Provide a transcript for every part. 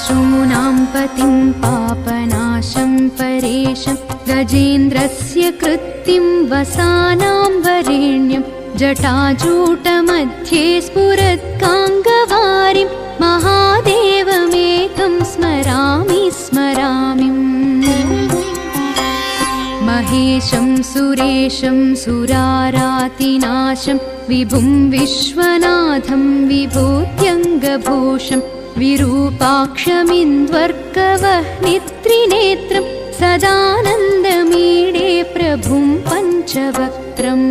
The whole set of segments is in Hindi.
पशूनां पतिं पापनाशं परेशं गजेन्द्रस्य कृत्तिं वसानां वरेण्यं जटाजूटमध्ये स्फुरत्काङ्गवारिं महादेवमेकं स्मरामि स्मरामि। महेशं सुरेशं सुरारातिनाशं विभुं विश्वनाथं विभूत्यङ्गभूषं विरूपाक्षमिन्द्वर्कवह्नित्रिनेत्रं सदानन्दमीडे प्रभुं पञ्चवक्त्रम्।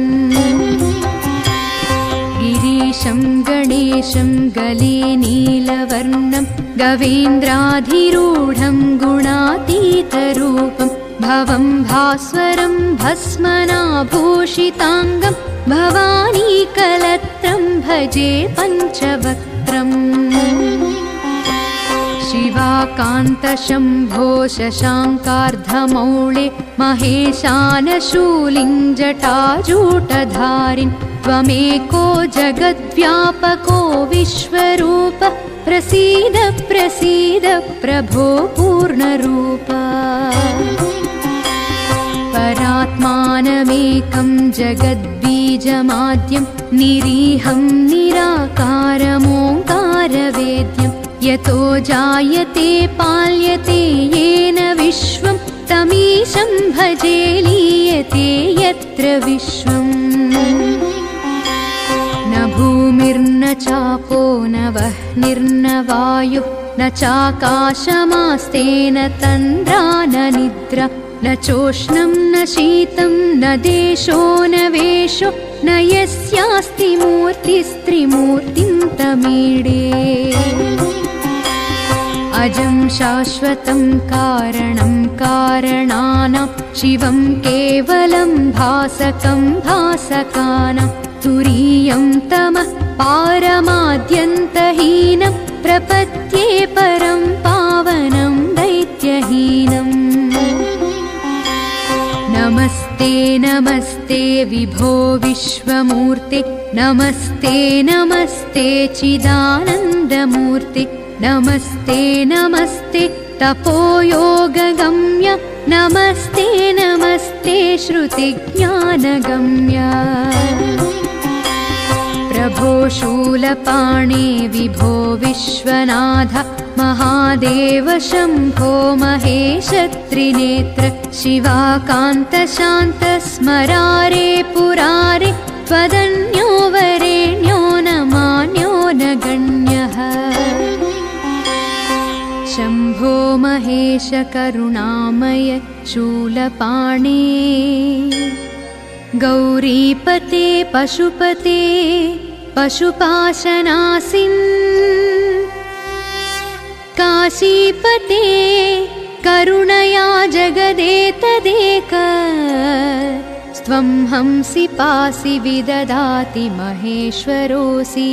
गिरीशं गणेशं गले नीलवर्णं गवेन्द्राधिरूढं गुणातीतरूपम् भवं भास्वरं भस्मनाभूषिताङ्गं भवानी कलत्रं भजे पञ्चवक्त्रम्। शिवाकान्तशम्भो शशाङ्कार्धमौळे महेशानशूलिं जटाजूटधारिं त्वमेको जगद्व्यापको विश्वरूप प्रसीद प्रसीद प्रभो पूर्णरूप। परात्मानमेकं जगद्बीजमाद्यं निरीहं निराकारमोङ्कारवेद्यं यतो जायते पाल्यते येन विश्वं तमीशं भजे लीयते यत्र विश्वम्। न भूमिर्न चापो न वह्निर्न वायुः न चाकाशमास्तेन तन्द्रा न निद्रा न चोष्णं न शीतं न देशो न वेषो न यस्यास्ति मूर्तिस्त्रिमूर्तिं तमीडे। अजं शाश्वतं कारणं कारणानां शिवं केवलं भासकं भासकानां तुरीयं तमः पारमाद्यन्तहीनं प्रपद्ये परं पावनं दैत्यहीनम्। नमस्ते नमस्ते विभो विश्वमूर्ते नमस्ते नमस्ते चिदानन्दमूर्ते नमस्ते नमस्ते तपोयोगगम्य नमस्ते नमस्ते श्रुतिज्ञानगम्य। प्रभो शूलपाणे विभो विश्वनाथ महादेव शम्भो महेश त्रिनेत्र शिवाकान्त शान्त स्मरारे पुरारे त्वदन्यो वरेण्यो न मान्यो न गण्यः। शम्भो महेश करुणामय शूलपाणे गौरीपते पशुपते पशुपाशनासिन् काशीपते करुणया जगदेतदेक स्वं हंसि पासि विददाति महेश्वरोऽसि।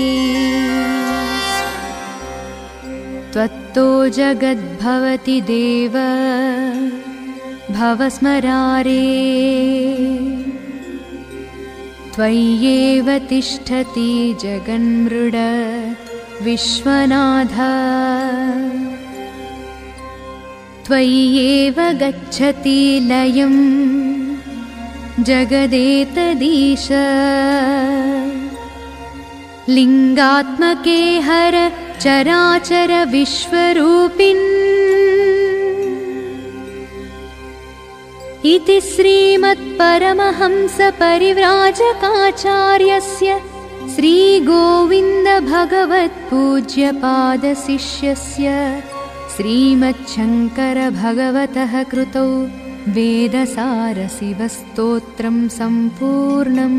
त्वत्तो जगद्भवति देव भव स्मरारे त्वय्येव तिष्ठति जगन्मृड विश्वनाथ त्वय्येव गच्छति लयं जगदेतदीश। लिङ्गात्मके हर चराचर विश्वरूपिन् इति श्रीमत्परमहंसपरिव्राजकाचार्यस्य श्रीगोविन्दभगवत्पूज्यपादशिष्यस्य श्रीमच्छङ्करभगवतः कृतौ वेदसारशिवस्तोत्रं सम्पूर्णम्।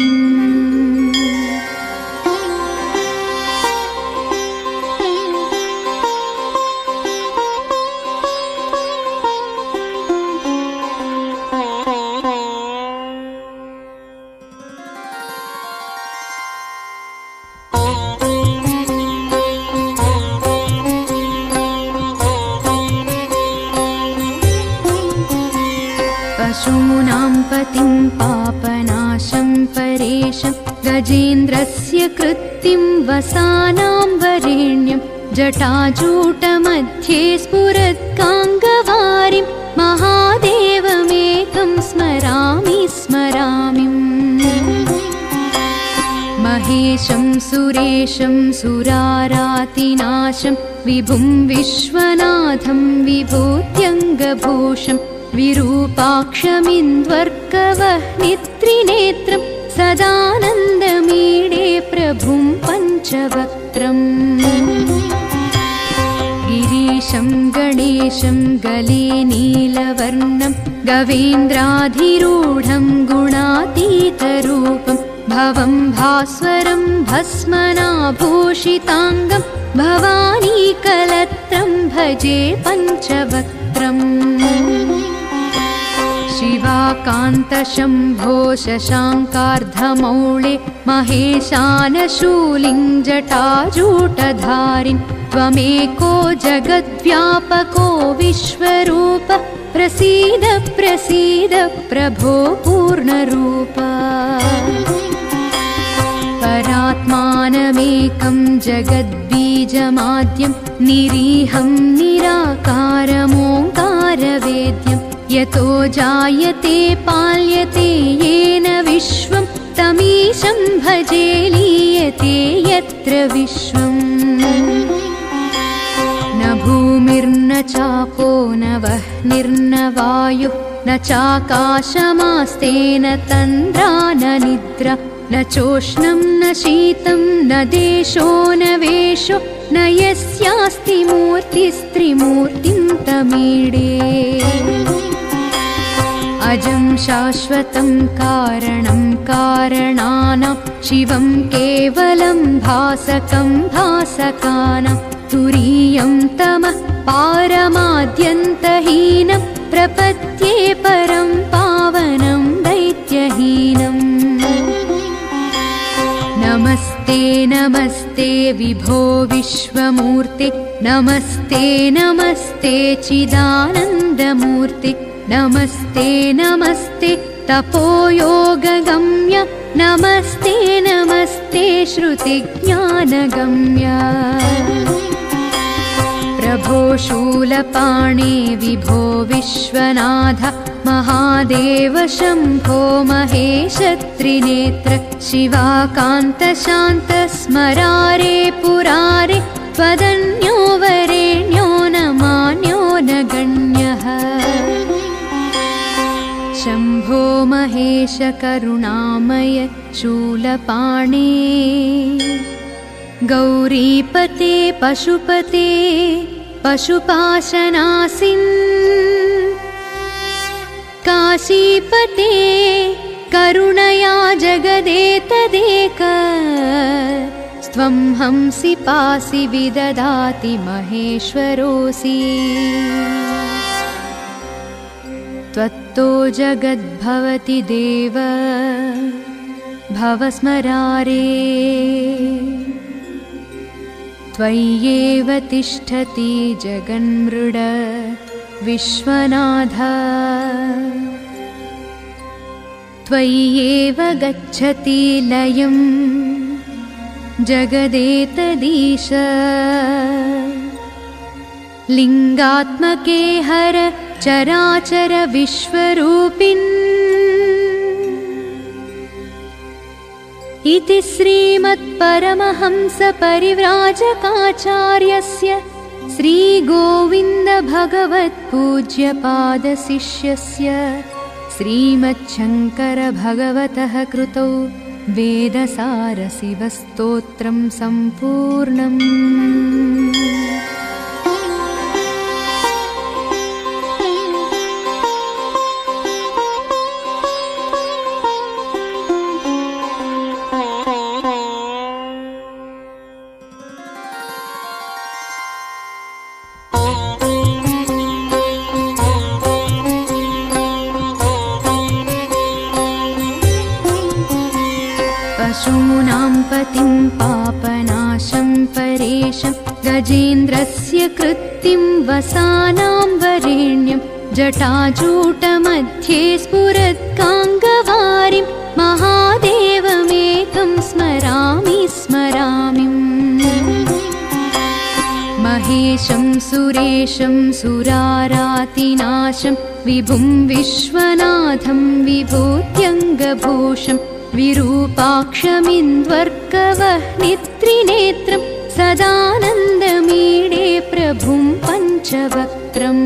पशूनां पतिं पापनाशं परेशं गजेन्द्रस्य कृत्तिं वसानां वरेण्यं जटाजूट मध्ये स्फुरत्काङ्गवारिं महादेवमेकं स्मरामि स्मरामि महेशं सुरेशं सुरारातिनाशं विभुं विश्वनाथं विभूत्यङ्गभूषं विरूपाक्षमिन्द्वर्कवह्नित्रिनेत्रं सदानन्दमीडे प्रभुं पञ्चवक्त्रम् गिरीशं गणेशं गले नीलवर्णं गवेन्द्राधिरूढं गुणातीतरूपं भवं भास्वरं भस्मनाभूषिताङ्गं भवानीकलत्रं भजे पञ्चवक्त्रम् शिवाकान्तशम्भो शशाङ्कार्धमौळे महेशानशूलिं जटाजूटधारिं त्वमेको जगद्व्यापको विश्वरूप प्रसीद प्रसीद प्रभो पूर्णरूप परात्मानमेकं जगद्बीजमाद्यं निरीहं निराकारमोङ्कारवेद्यं यतो जायते पाल्यते येन विश्वं तमीशं भजे लीयते यत्र विश्वम् न भूमिर्न चापो न वह्निर्न वायुः न चाकाशमास्तेन तन्द्रा न निद्रा न चोष्णं न शीतं न देशो न वेषो न यस्यास्ति मूर्तिस्त्रिमूर्तिं तमीडे अजं शाश्वतं कारणं कारणानां शिवं केवलं भासकं भासकानां तुरीयं तमः पारमाद्यन्तहीनं प्रपद्ये परं पावनं दैत्यहीनम् नमस्ते नमस्ते विभो विश्वमूर्ते नमस्ते नमस्ते चिदानन्दमूर्ते नमस्ते नमस्ते तपोयोगगम्य नमस्ते नमस्ते श्रुतिज्ञानगम्य प्रभो शूलपाणे विभो विश्वनाथ महादेव शम्भो महेश त्रिनेत्र शिवाकान्त शान्त स्मरारे पुरारे त्वदन्यो वरेण्यो न मान्यो न गण्यः शम्भो महेश करुणामय शूलपाणे गौरीपते पशुपते पशुपाशनासिन् काशीपते करुणया जगदेतदेक स्वं हंसि पासि विददाति महेश्वरोऽसि त्वत्तो जगद्भवति देव भवस्मरारे त्वय्येव तिष्ठति जगन्मृड विश्वनाथ त्वय्येव गच्छति लयं जगदेतदीश लिङ्गात्मके हर चराचर विश्वरूपिन् इति श्रीमत्परमहंसपरिव्राजकाचार्यस्य श्रीगोविन्दभगवत्पूज्यपादशिष्यस्य श्रीमच्छङ्करभगवतः कृतौ वेदसारशिवस्तोत्रं सम्पूर्णम् पापनाशं परेशं गजेन्द्रस्य कृत्तिं वसानां वरेण्यं जटाजूटमध्ये स्फुरत्काङ्गवारिं महादेवमेकं स्मरामि स्मरामि महेशं सुरेशं सुरारातिनाशं विभुं विश्वनाथं विभूत्यङ्गभूषं विरूपाक्षमिन्द्वर्कवह्नित्रिनेत्रं सदानन्दमीडे प्रभुं पञ्चवक्त्रम्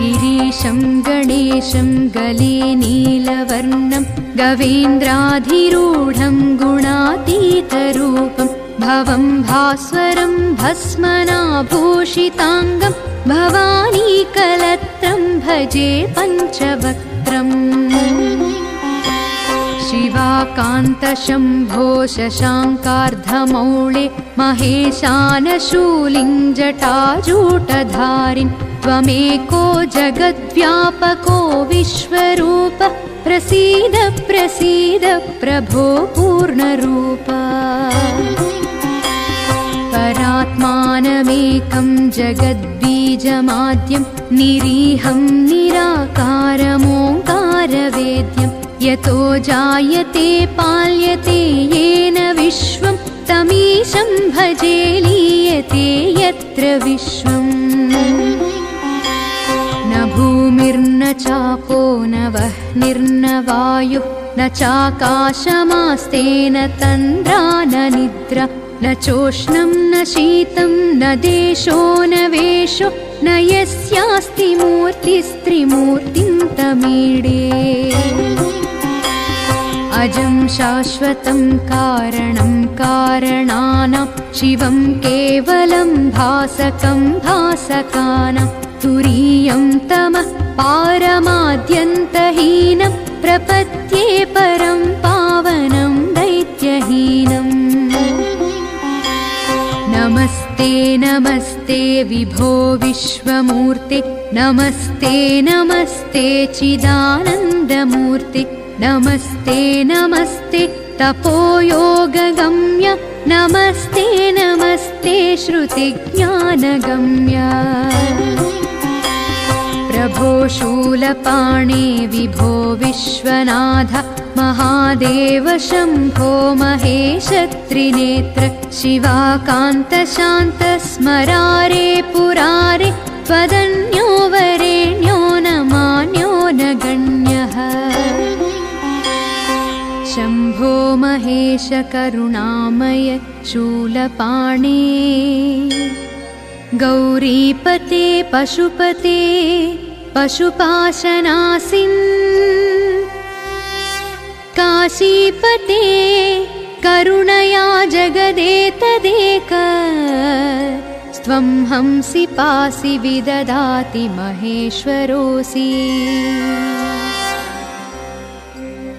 गिरीशं गणेशं गले नीलवर्णं गवेन्द्राधिरूढं गुणातीतरूपम् भवं भास्वरं भस्मनाभूषिताङ्गं भवानी कलत्रं भजे पञ्चवक्त्रम् शिवाकान्तशम्भो शशाङ्कार्धमौळे महेशानशूलिं जटाजूटधारिं त्वमेको जगद्व्यापको विश्वरूप प्रसीद प्रसीद प्रभो पूर्णरूप परात्मानमेकं जगद्बीजमाद्यं निरीहं निराकारमोङ्कारवेद्यं यतो जायते पाल्यते येन विश्वं तमीशं भजे लीयते यत्र विश्वम् न भूमिर्न चापो न वह्निर्न वायुः न चाकाशमास्तेन तन्द्रा न निद्रा न चोष्णं न शीतं न देशो न वेषो न यस्यास्ति मूर्तिस्त्रिमूर्तिं तमीडे अजं शाश्वतं कारणं कारणानां शिवं केवलं भासकं भासकानां तुरीयं तमः पारमाद्यन्तहीनं प्रपद्ये परं पावनं दैत्यहीनम् नमस्ते नमस्ते विभो विश्वमूर्ते नमस्ते नमस्ते चिदानन्दमूर्ते नमस्ते नमस्ते तपोयोगगम्य नमस्ते नमस्ते श्रुतिज्ञानगम्य प्रभो शूलपाणे विभो विश्वनाथ महादेव शम्भो महेश त्रिनेत्र शिवाकान्त शान्त स्मरारे पुरारे त्वदन्यो वरेण्यो न मान्यो न गण्यः शम्भो महेश करुणामय शूलपाणे गौरीपते पशुपते पशुपाशनासिन् काशीपते करुणया जगदेतदेक स्त्वं हंसि पासि विददाति महेश्वरोऽसि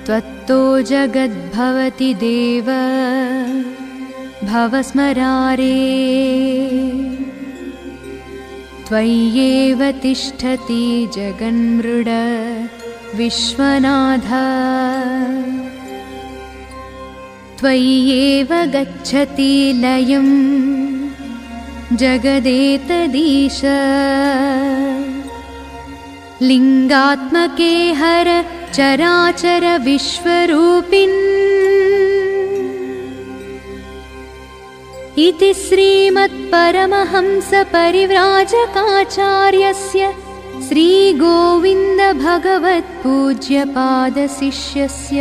त्वत्तो जगद्भवति देव भव स्मरारे त्वय्येव तिष्ठति जगन्मृड विश्वनाथ त्वय्येव गच्छति लयं जगदेतदीश लिङ्गात्मके हर चराचर विश्वरूपिन् इति श्रीमत्परमहंसपरिव्राजकाचार्यस्य श्रीगोविन्दभगवत्पूज्यपादशिष्यस्य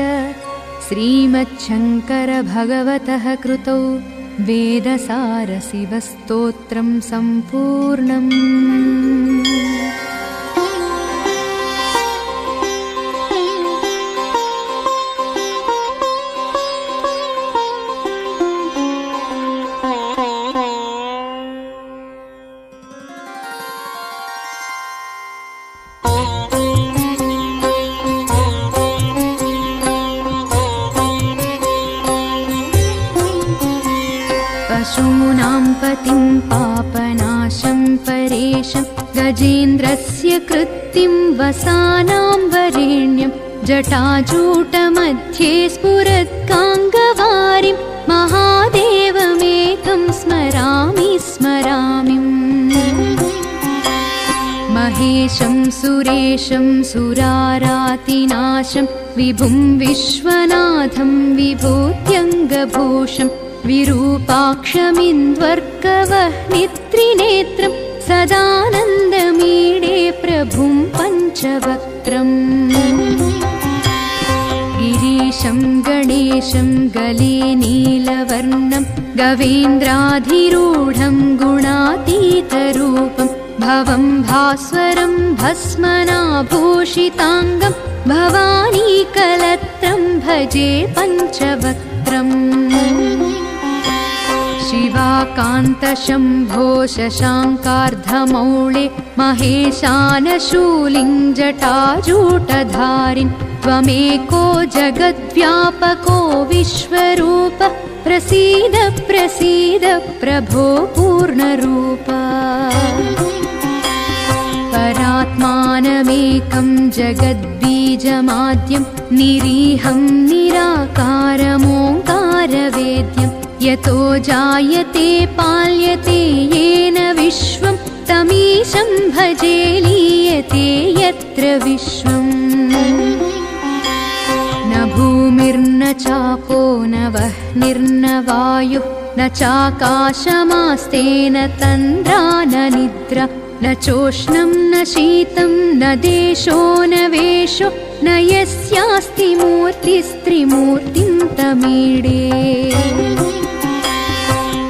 श्रीमच्छङ्करभगवतः कृतौ वेदसारशिवस्तोत्रं सम्पूर्णम् पापनाशं परेशं गजेन्द्रस्य कृत्तिं वसानां वरेण्यं जटाजूटमध्ये स्फुरत्काङ्गवारिं महादेवमेकं स्मरामि स्मरामिम् महेशं सुरेशं सुरारातिनाशं विभुं विश्वनाथं विभूत्यङ्गभूषं विरूपाक्षमिन्द्वर्कवह्नित्रिनेत्रं सदानन्दमीडे प्रभुं पञ्चवक्त्रम् गिरीशं गणेशं गले नीलवर्णं गवेन्द्राधिरूढं गुणातीतरूपं भवं भास्वरं भस्मनाभूषिताङ्गं भवानी कलत्रं भजे पञ्चवक्त्रम् शिवाकान्तशम्भो शशाङ्कार्धमौळे महेशानशूलिं जटाजूटधारिं त्वमेको जगद्व्यापको विश्वरूप प्रसीद प्रसीद प्रभो पूर्णरूप परात्मानमेकं जगद्बीजमाद्यं निरीहं निराकारमोङ्कारवेद्यं यतो जायते पाल्यते येन विश्वं तमीशं भजे लीयते यत्र विश्वम् न भूमिर्न चापो न वह्निर्न वायुः न चाकाशमास्तेन तन्द्रा न निद्रा न चोष्णं न शीतं न देशो न वेषो न यस्यास्ति मूर्तिस्त्रिमूर्तिं तमीडे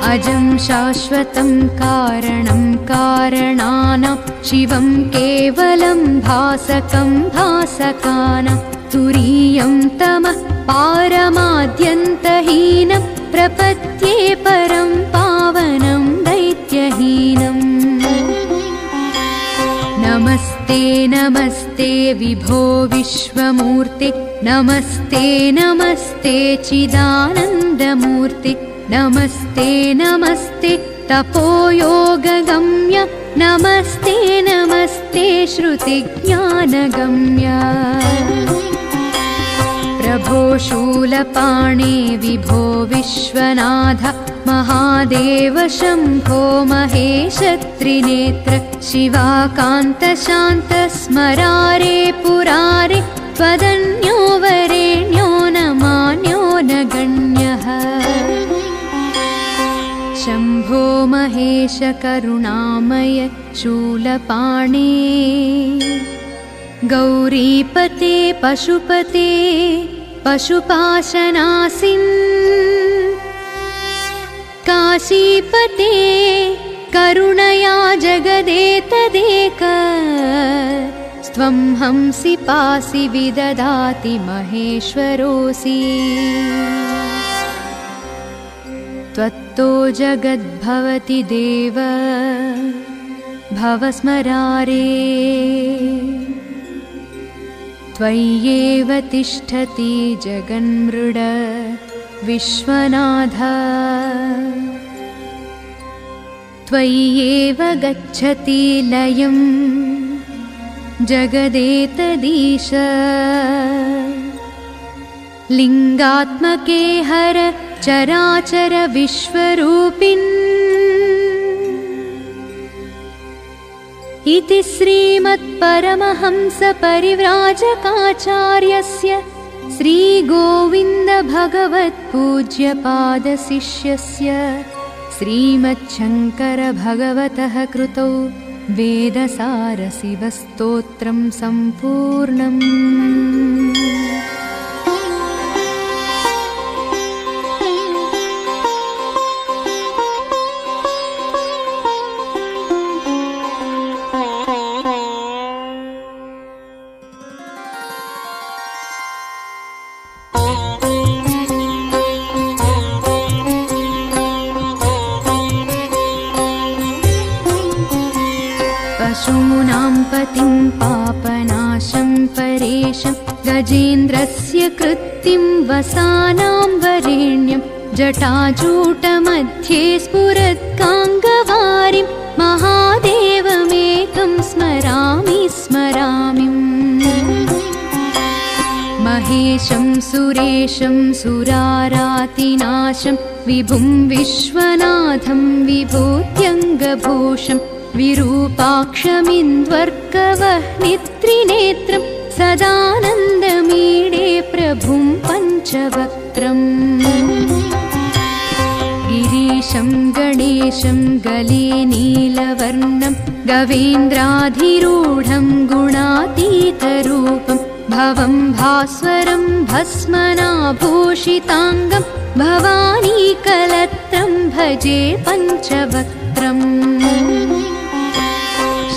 अजं शाश्वतं कारणं कारणानां शिवं केवलं भासकं भासकानां तुरीयं तमः पारमाद्यन्तहीनं प्रपद्ये परं पावनं दैत्यहीनम् नमस्ते नमस्ते विभो विश्वमूर्ते नमस्ते नमस्ते चिदानन्दमूर्ते नमस्ते नमस्ते तपोयोगगम्य नमस्ते नमस्ते श्रुतिज्ञानगम्य प्रभो शूलपाणे विभो विश्वनाथ महादेव शम्भो महेशत्रिनेत्र शिवाकान्त शान्त स्मरारे पुरारे त्वदन्यो वरेण्यो न मान्यो न गण्यः शम्भो महेश करुणामय शूलपाणे गौरीपते पशुपते पशुपाशनासिन् काशीपते करुणया जगदेतदेक स्त्वं हंसि पासि विददाति महेश्वरोऽसि त्वत्तो जगद्भवति देव भवस्मरारे त्वय्येव तिष्ठति जगन्मृड विश्वनाथ त्वय्येव गच्छति लयं जगदेतदीश लिङ्गात्मके हर चराचर विश्वरूपिन् इति श्रीमत्परमहंसपरिव्राजकाचार्यस्य श्रीगोविन्दभगवत्पूज्यपादशिष्यस्य श्रीमच्छङ्करभगवतः कृतौ वेदसारशिवस्तोत्रं सम्पूर्णम् पापनाशं परेशं गजेन्द्रस्य कृत्तिं वसानां वरेण्यं जटाजूटमध्ये स्फुरत्काङ्गवारिं महादेवमेकं स्मरामि स्मरामि महेशं सुरेशं सुरारातिनाशं विभुं विश्वनाथं विभूत्यङ्गभूषम् विरूपाक्षमिन्द्वर्कवह्नित्रिनेत्रं सदानन्दमीडे प्रभुं पञ्चवक्त्रम् गिरीशं गणेशं गले नीलवर्णं गवेन्द्राधिरूढं गुणातीतरूपं भवं भास्वरं भस्मनाभूषिताङ्गं भवानी कलत्रं भजे पञ्चवक्त्रम्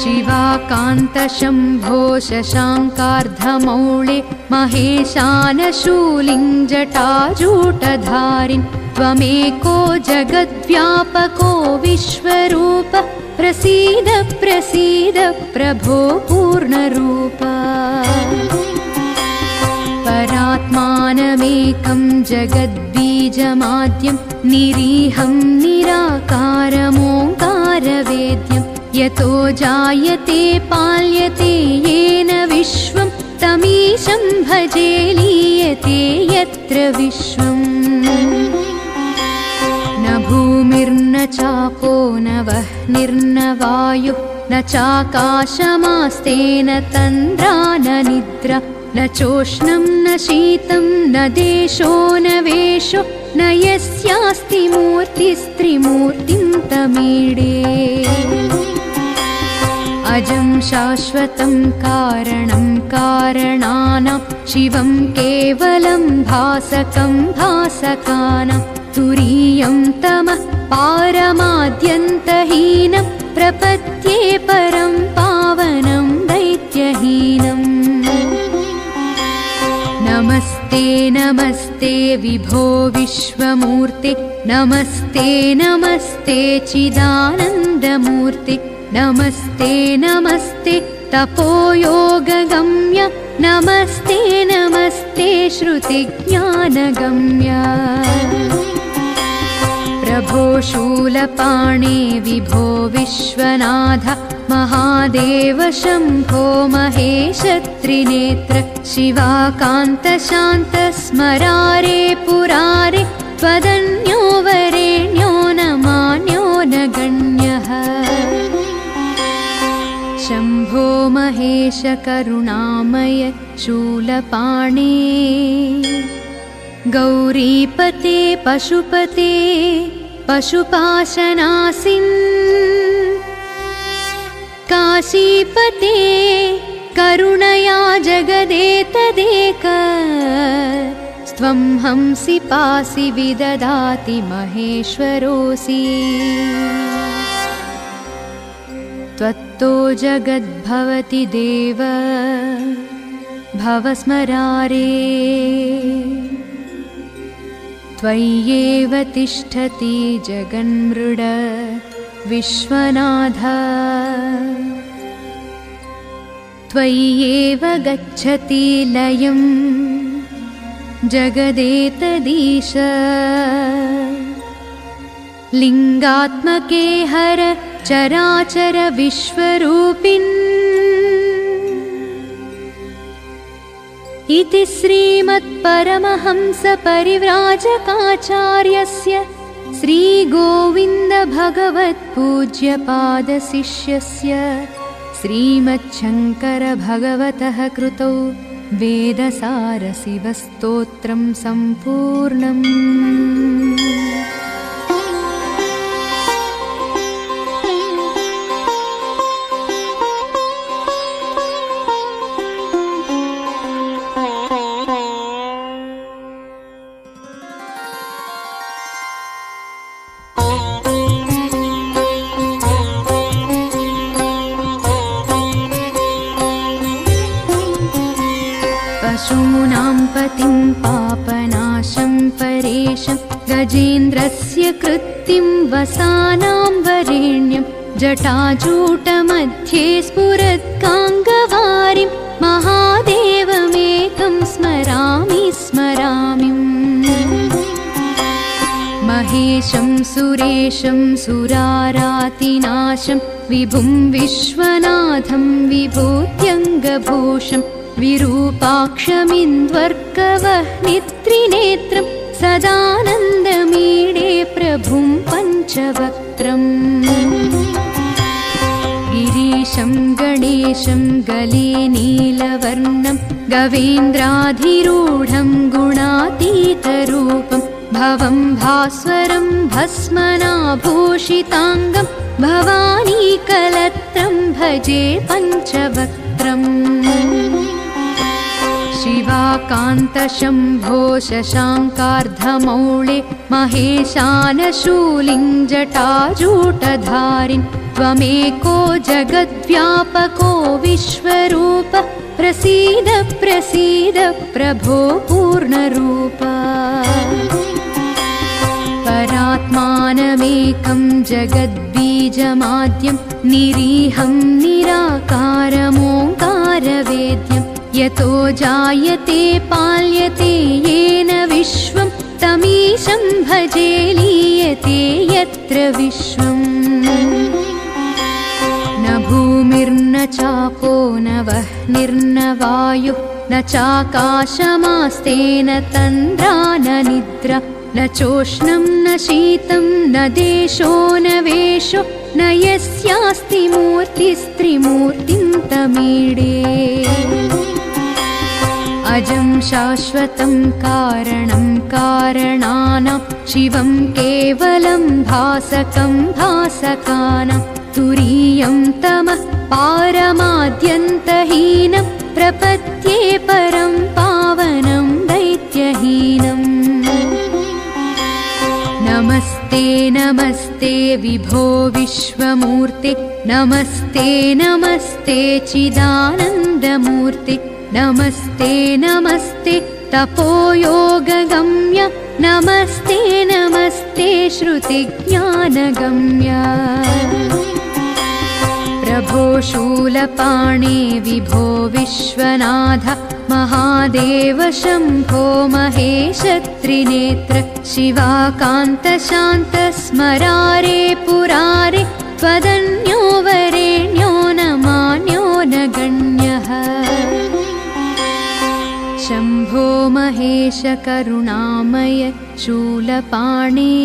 शिवाकान्तशम्भो शशाङ्कार्धमौळे महेशानशूलिं जटाजूटधारिं त्वमेको जगद्व्यापको विश्वरूप प्रसीद प्रसीद प्रभो पूर्णरूप परात्मानमेकं जगद्बीजमाद्यं निरीहं निराकारमोङ्कारवेद्यं यतो जायते पाल्यते येन विश्वं तमीशं भजे लीयते यत्र विश्वम् न भूमिर्न चापो न वह्निर्न वायुः न चाकाशमास्तेन तन्द्रा न निद्रा न चोष्णं न शीतं न देशो न वेषो न यस्यास्ति मूर्तिस्त्रिमूर्तिं तमीडे अजं शाश्वतं कारणं कारणानां शिवं केवलं भासकं भासकानां तुरीयं तमः पारमाद्यन्तहीनं प्रपद्ये परं पावनं दैत्यहीनम् नमस्ते नमस्ते विभो विश्वमूर्ते नमस्ते नमस्ते चिदानन्दमूर्ते नमस्ते नमस्ते तपोयोगगम्य नमस्ते नमस्ते श्रुतिज्ञानगम्य प्रभो शूलपाणे विभो विश्वनाथ महादेव शम्भो महेशत्रिनेत्र शिवाकान्त शान्त स्मरारे पुरारे त्वदन्यो वरेण्यो न मान्यो न गण्यः शम्भो महेश करुणामय शूलपाणे गौरीपते पशुपते पशुपाशनासिन् काशीपते करुणया जगदेतदेक स्त्वं हंसि पासि विददाति महेश्वरोऽसि त्वत्तो जगद्भवति देव भवस्मरारे त्वय्येव तिष्ठति जगन्मृड विश्वनाथ त्वय्येव गच्छति लयं जगदेतदीश लिङ्गात्मके हर चराचर विश्वरूपिन् इति श्रीमत्परमहंसपरिव्राजकाचार्यस्य श्रीगोविन्दभगवत्पूज्यपादशिष्यस्य श्रीमच्छङ्करभगवतः कृतौ वेदसारशिवस्तोत्रं सम्पूर्णम् पापनाशं परेशं गजेन्द्रस्य कृत्तिं वसानां वरेण्यं जटाजूटमध्ये स्फुरत्काङ्गवारिं महादेवमेकं स्मरामि स्मरामि महेशं सुरेशं सुरारातिनाशं विभुं विश्वनाथं विभूत्यङ्गभूषम् विरूपाक्षमिन्द्वर्कवह्नित्रिनेत्रं सदानन्दमीडे प्रभुं पञ्चवक्त्रम् गिरीशं गणेशं गले नीलवर्णं गवेन्द्राधिरूढं गुणातीतरूपं भवं भास्वरं भस्मनाभूषिताङ्गं भवानी कलत्रं भजे पञ्चवक्त्रम् शिवाकान्तशम्भो शशाङ्कार्धमौले महेशानशूलिं जटाजूटधारिन् त्वमेको जगद्व्यापको विश्वरूप प्रसीद प्रसीद प्रभो पूर्णरूप परात्मानमेकं जगद्बीजमाद्यं निरीहं निराकारमोङ्कारवेद्यं यतो जायते पाल्यते येन विश्वं तमीशं भजे लीयते यत्र विश्वम् भूमिर्न चापो न वह्निर्न वायुः न चाकाशमास्तेन तन्द्रा न निद्रा न चोष्णं न शीतं न देशो न वेषो न यस्यास्ति मूर्तिस्त्रिमूर्तिं तमीडे अजं शाश्वतं कारणं कारणानां शिवं केवलं भासकं भासकानां तुरीयं तमः पारमाद्यन्तहीनं प्रपद्ये परं पावनं दैत्यहीनम् नमस्ते नमस्ते विभो विश्वमूर्ते नमस्ते नमस्ते चिदानन्दमूर्ते नमस्ते नमस्ते तपोयोगगम्य नमस्ते नमस्ते श्रुतिज्ञानगम्य प्रभो शूलपाणे विभो विश्वनाथ महादेव शम्भो महेश त्रिनेत्र शिवाकान्त शान्त स्मरारे पुरारे त्वदन्यो वरेण्यो न मान्यो न गण्यः शम्भो महेश करुणामय शूलपाणे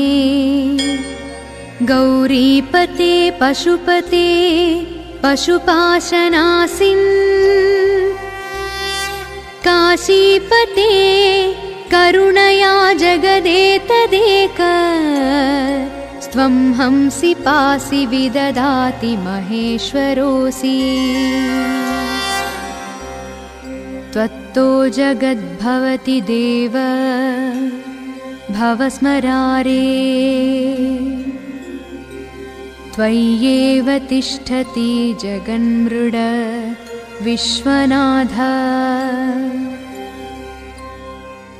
गौरीपते पशुपते पशुपाशनासिन् काशीपते करुणया जगदेतदेक स्वं हंसि पासि विददाति महेश्वरोऽसि त्वत्तो जगद्भवति देव भवस्मरारे त्वय्येव तिष्ठति जगन्मृड विश्वनाथ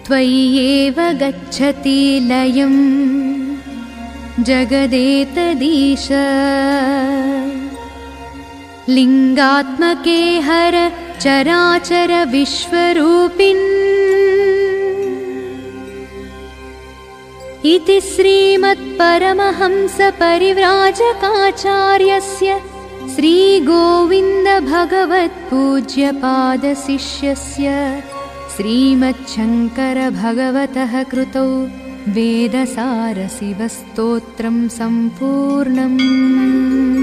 त्वय्येव गच्छति लयं जगदेतदीश लिङ्गात्मके हर चराचर विश्वरूपिन् इति श्रीमत्परमहंसपरिव्राजकाचार्यस्य श्रीगोविन्दभगवत्पूज्यपादशिष्यस्य श्रीमच्छङ्करभगवतः कृतौ वेदसारसिवस्तोत्रं सम्पूर्णम्।